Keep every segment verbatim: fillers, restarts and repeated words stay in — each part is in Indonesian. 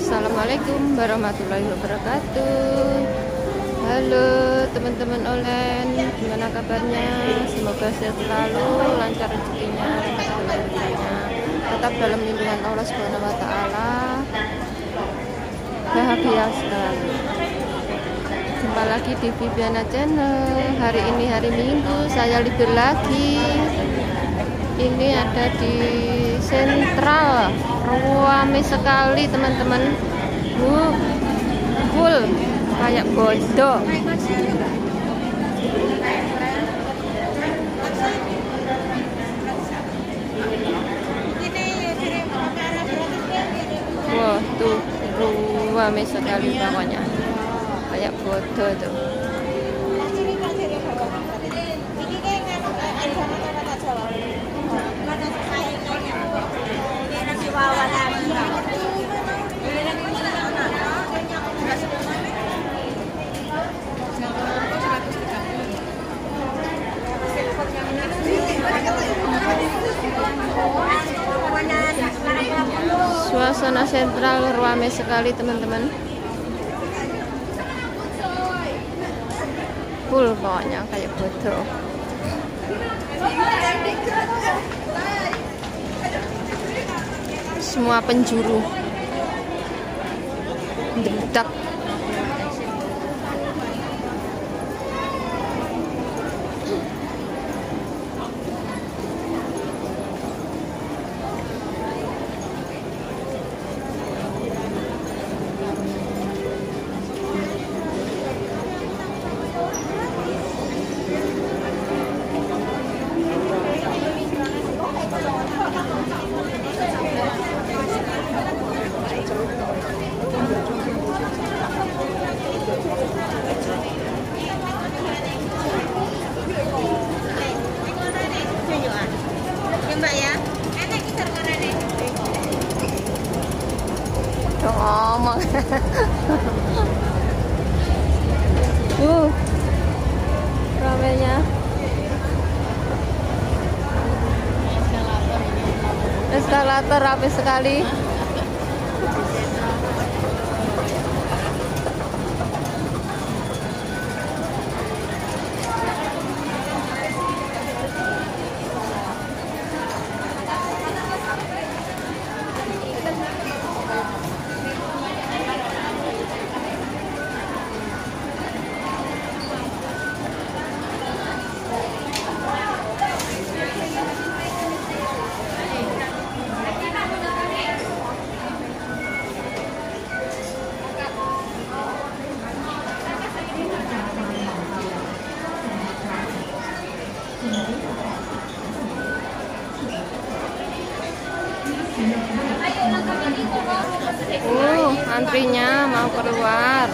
Assalamualaikum warahmatullahi wabarakatuh. Halo teman-teman online, gimana kabarnya? Semoga sehat selalu, lancar rezekinya, tetap dalam lindungan Allah Subhanahu wa taala. Bahagia sekali. Jumpa lagi di Vivianna Channel. Hari ini hari Minggu, saya libur lagi. Ini ada di Sentral, ruame sekali teman-teman, uh, full kayak bodoh. Wah, wow, tuh ruame sekali bawahnya, kayak bodoh tuh. Suasana sentral ramai sekali teman-teman, full pokoknya kayak bodoh. Semua penjuru dekat. Ngomong uh ramenya eskalator rapi sekali. Uh, antrinya mau keluar,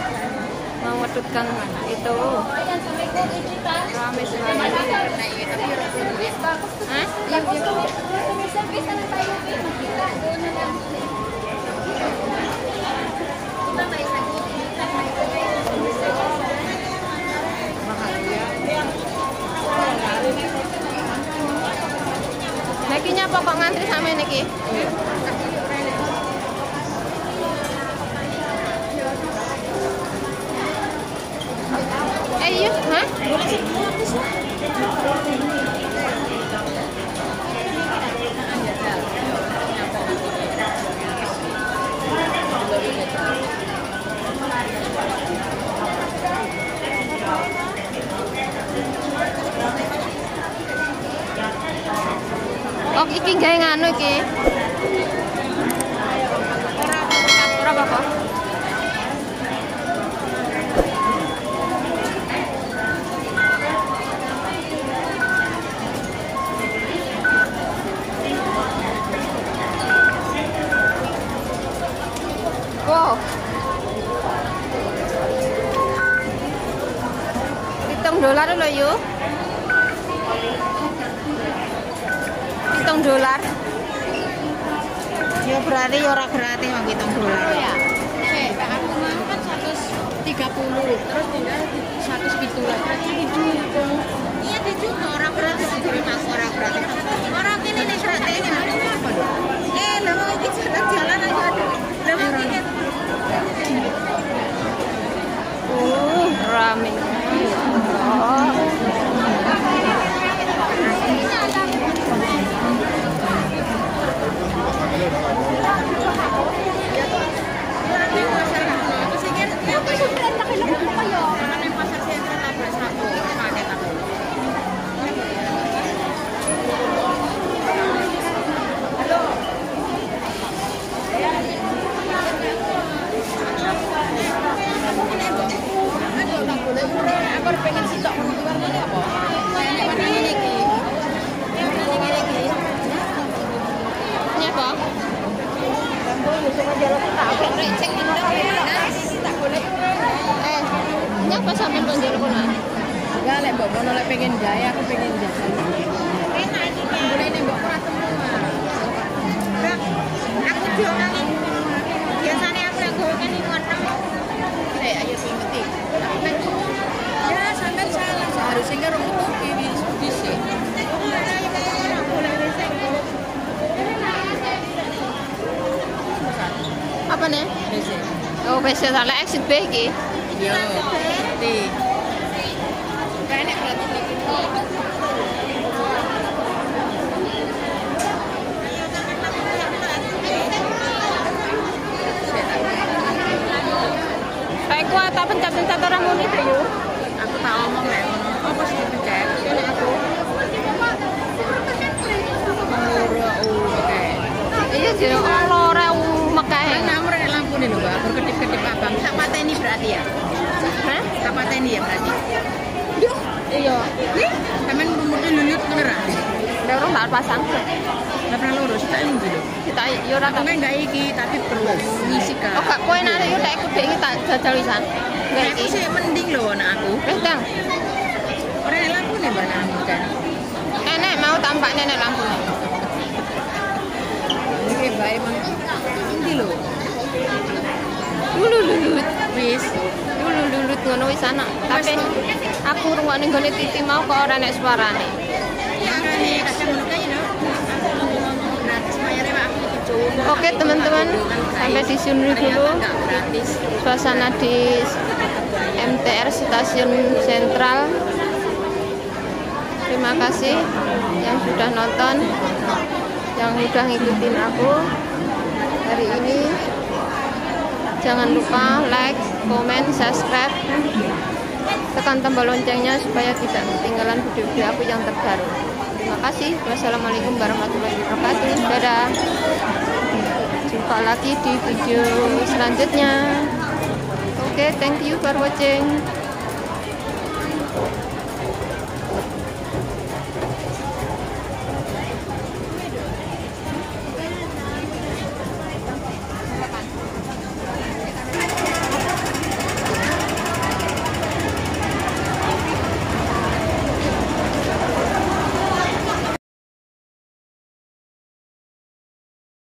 mau ngedutkan itu. Rame sekali. Hah? Nekinya pokok ngantri sama niki. Ayo, hah? Oh, iki gawe nganu iki. Ora apa-apa. Wow. Hitung dolar lho yuk. Hitung dolar. Ya berarti ora gratis wong hitung dolar. Ya. Oke, Pak aku makan seratus tiga puluh, terus tinggal seratus tujuh belas. Berarti itu. Iya, itu ora gratis dari Mas ora gratis. Ora kene nek gratis. Eh, lho iki jalan-jalan aja. Lho iki Apa nih? Oh, P C salah exit B iki. Yo. Di. Kayak berarti iki. Kayak kuat tak pencet-pencet orang muni ta yo. Aku tak omong nek ngono. Apa sih pencet? Ini aku. Iya jero ora mekah. Ini lho, Mbak, berkedip-kedip abang. Tak pateni berarti ya? Hah? Tak pateni ya berarti? Duh, iya. Nih, temen rumutnya lulut beneran. Udah orang gak pasang. Gak pernah lurus, kita ini dulu. Kita iya orang. Aku gak iki, tapi perlu ngisi kan. Oh, gak koin ada yuk, tak ikut deh kita jajal wisan. Aku sih mending lho, anak aku. Eh, dang. Orang yang lampu nih, Mbak, anak aku kan? Enak, mau tampak nenek lampu nih. Oke, Mbak, emang ini lho. Lululut wis lululut ngono wis anak tapi aku rungokne nggone titi mau kok ora nek suarane makane kadang ngono kae lho gratis mayare aku dicun. Oke teman-teman, sampai di sini dulu suasana di M T R Stasiun Sentral. Terima kasih yang sudah nonton, yang udah ngikutin aku hari ini. Jangan lupa like, komen, subscribe, tekan tombol loncengnya supaya tidak ketinggalan video-video aku yang terbaru. Terima kasih. Wassalamualaikum warahmatullahi wabarakatuh. Dadah. Jumpa lagi di video selanjutnya. Oke, okay, thank you for watching.